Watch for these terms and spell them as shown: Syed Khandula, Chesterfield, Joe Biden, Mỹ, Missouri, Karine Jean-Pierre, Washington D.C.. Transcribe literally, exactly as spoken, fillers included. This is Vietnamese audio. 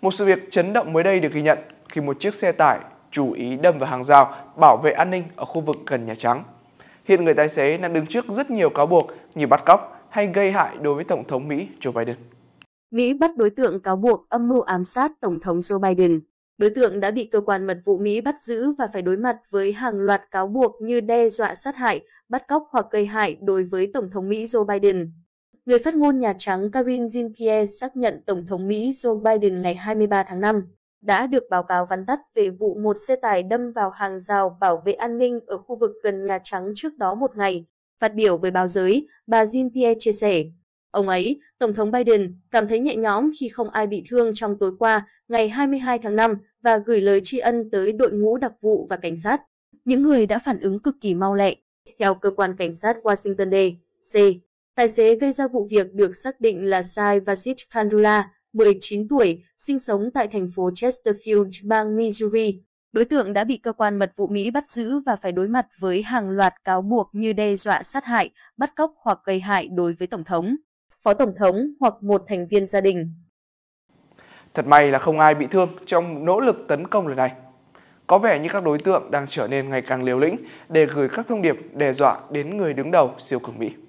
Một sự việc chấn động mới đây được ghi nhận khi một chiếc xe tải chú ý đâm vào hàng rào bảo vệ an ninh ở khu vực gần Nhà Trắng. Hiện người tài xế đang đứng trước rất nhiều cáo buộc như bắt cóc hay gây hại đối với Tổng thống Mỹ Joe Biden. Mỹ bắt đối tượng cáo buộc âm mưu ám sát Tổng thống Joe Biden. Đối tượng đã bị cơ quan mật vụ Mỹ bắt giữ và phải đối mặt với hàng loạt cáo buộc như đe dọa sát hại, bắt cóc hoặc gây hại đối với Tổng thống Mỹ Joe Biden. Người phát ngôn Nhà Trắng Karine Jean-Pierre xác nhận Tổng thống Mỹ Joe Biden ngày hai mươi ba tháng năm đã được báo cáo vắn tắt về vụ một xe tải đâm vào hàng rào bảo vệ an ninh ở khu vực gần Nhà Trắng trước đó một ngày. Phát biểu với báo giới, bà Jean-Pierre chia sẻ, ông ấy, Tổng thống Biden, cảm thấy nhẹ nhõm khi không ai bị thương trong tối qua, ngày hai mươi hai tháng năm, và gửi lời tri ân tới đội ngũ đặc vụ và cảnh sát, những người đã phản ứng cực kỳ mau lẹ. Theo cơ quan cảnh sát Washington D C, tài xế gây ra vụ việc được xác định là Syed Khandula, mười chín tuổi, sinh sống tại thành phố Chesterfield, bang Missouri. Đối tượng đã bị cơ quan mật vụ Mỹ bắt giữ và phải đối mặt với hàng loạt cáo buộc như đe dọa sát hại, bắt cóc hoặc gây hại đối với Tổng thống, Phó Tổng thống hoặc một thành viên gia đình. Thật may là không ai bị thương trong nỗ lực tấn công lần này. Có vẻ như các đối tượng đang trở nên ngày càng liều lĩnh để gửi các thông điệp đe dọa đến người đứng đầu siêu cường Mỹ.